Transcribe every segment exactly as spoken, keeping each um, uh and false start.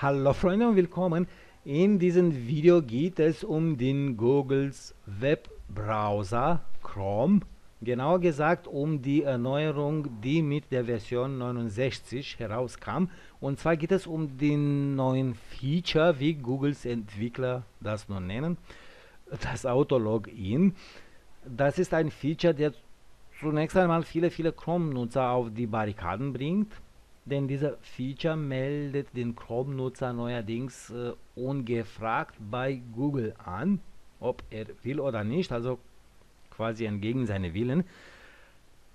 Hallo Freunde und willkommen. In diesem Video geht es um den Googles Webbrowser Chrome, genauer gesagt um die Erneuerung, die mit der Version neunundsechzig herauskam, und zwar geht es um den neuen Feature, wie Googles Entwickler das nun nennen, das Auto-Login. Das ist ein Feature, der zunächst einmal viele, viele Chrome-Nutzer auf die Barrikaden bringt. Denn dieser Feature meldet den Chrome-Nutzer neuerdings äh, ungefragt bei Google an, ob er will oder nicht, also quasi entgegen seinem Willen.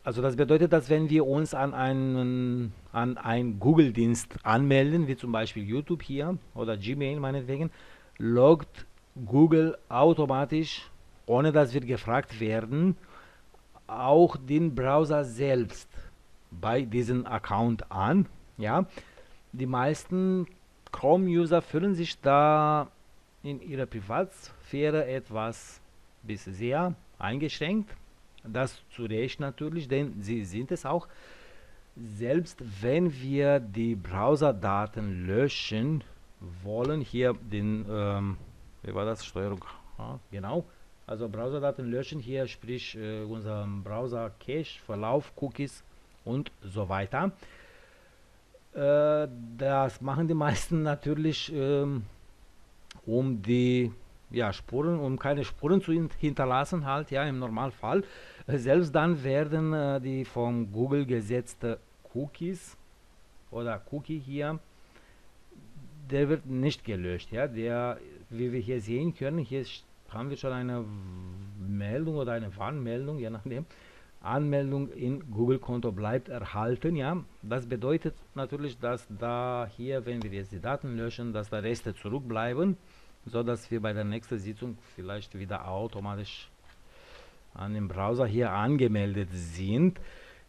Also das bedeutet, dass wenn wir uns an einen, an einen Google-Dienst anmelden, wie zum Beispiel YouTube hier oder Gmail meinetwegen, loggt Google automatisch, ohne dass wir gefragt werden, auch den Browser selbst bei diesem Account an. Ja, die meisten Chrome-User fühlen sich da in ihrer Privatsphäre etwas bis sehr eingeschränkt. Das zu Recht natürlich, denn sie sind es auch. Selbst wenn wir die Browserdaten löschen wollen, hier den, ähm, wie war das, Steuerung, ja, genau. Also Browserdaten löschen hier, sprich äh, unseren Browser-Cache, Verlauf, Cookies und so weiter. Äh, das machen die meisten natürlich, ähm, um die ja, Spuren, um keine Spuren zu hinterlassen, halt, ja, im Normalfall. Äh, selbst dann werden äh, die von Google gesetzte Cookies oder Cookie hier, der wird nicht gelöscht. Ja, der, wie wir hier sehen können, hier haben wir schon eine Meldung oder eine Warnmeldung, je nachdem. Anmeldung in Google-Konto bleibt erhalten, ja. Das bedeutet natürlich, dass da hier, wenn wir jetzt die Daten löschen, dass da Reste zurückbleiben, so dass wir bei der nächsten Sitzung vielleicht wieder automatisch an dem Browser hier angemeldet sind.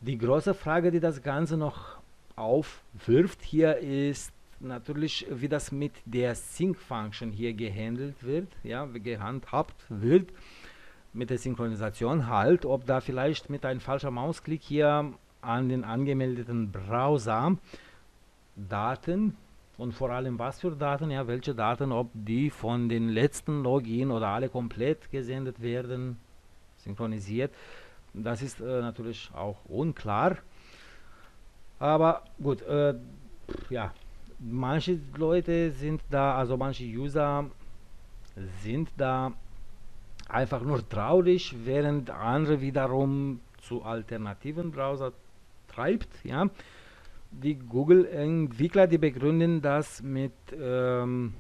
Die große Frage, die das Ganze noch aufwirft hier, ist natürlich, wie das mit der Sync-Function hier gehandelt wird, ja, gehandhabt wird. Mit der Synchronisation halt, ob da vielleicht mit einem falschen Mausklick hier an den angemeldeten Browser Daten, und vor allem was für Daten, ja, welche Daten, ob die von den letzten Login oder alle komplett gesendet werden, synchronisiert, das ist äh, natürlich auch unklar. Aber gut, äh, ja, manche Leute sind da, also manche User sind da einfach nur traurig, während andere wiederum zu alternativen Browser treibt, ja. Die Google-Entwickler, die begründen das mit, ähm,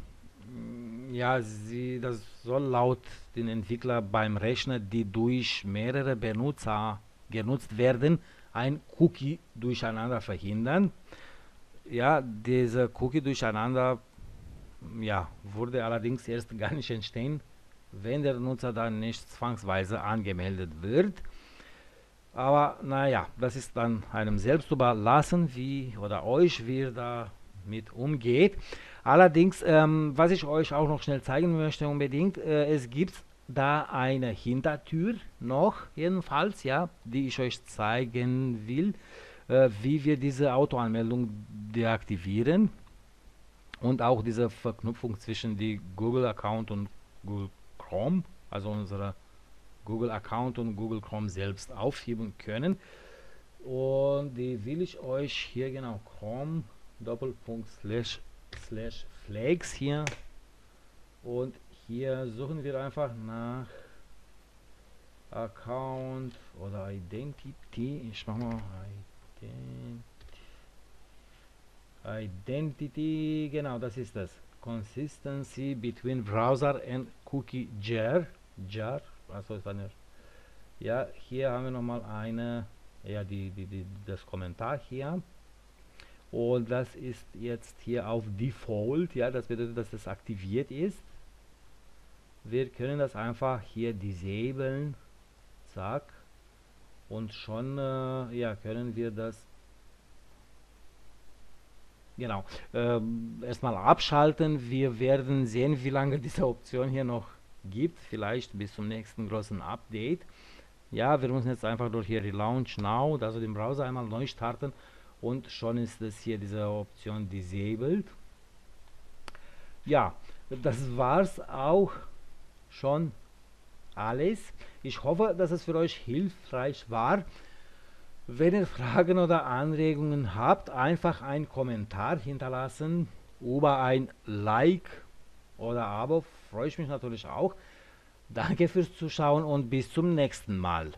ja, sie, das soll laut den Entwicklern beim Rechner, die durch mehrere Benutzer genutzt werden, ein Cookie durcheinander verhindern. Ja, diese Cookie durcheinander, ja, würde allerdings erst gar nicht entstehen, wenn der Nutzer dann nicht zwangsweise angemeldet wird. Aber naja, das ist dann einem selbst überlassen, wie oder euch, wie ihr damit umgeht. Allerdings, ähm, was ich euch auch noch schnell zeigen möchte unbedingt, äh, es gibt da eine Hintertür noch, jedenfalls, ja, die ich euch zeigen will, äh, wie wir diese Autoanmeldung deaktivieren und auch diese Verknüpfung zwischen die Google-Account und Google Chrome, also unsere Google Account und Google Chrome selbst aufheben können, und die will ich euch hier, genau, Chrome Doppelpunkt slash slash Flags hier, und hier suchen wir einfach nach Account oder Identity. Ich mache mal Ident Identity, genau, das ist das. Consistency between browser and cookie jar, jar, also ist eine, ja, hier haben wir nochmal eine, ja, die, die, die, das Kommentar hier, und das ist jetzt hier auf Default, ja, das bedeutet, dass das aktiviert ist. Wir können das einfach hier disablen, zack, und schon, äh, ja, können wir das, genau, ähm, erstmal abschalten. Wir werden sehen, wie lange diese Option hier noch gibt, vielleicht bis zum nächsten großen Update. Ja, wir müssen jetzt einfach durch hier Relaunch Now, also den Browser einmal neu starten, und schon ist es hier diese Option disabled. Ja, das war's auch schon alles. Ich hoffe, dass es für euch hilfreich war. Wenn ihr Fragen oder Anregungen habt, einfach einen Kommentar hinterlassen. Über ein Like oder Abo freue ich mich natürlich auch. Danke fürs Zuschauen und bis zum nächsten Mal.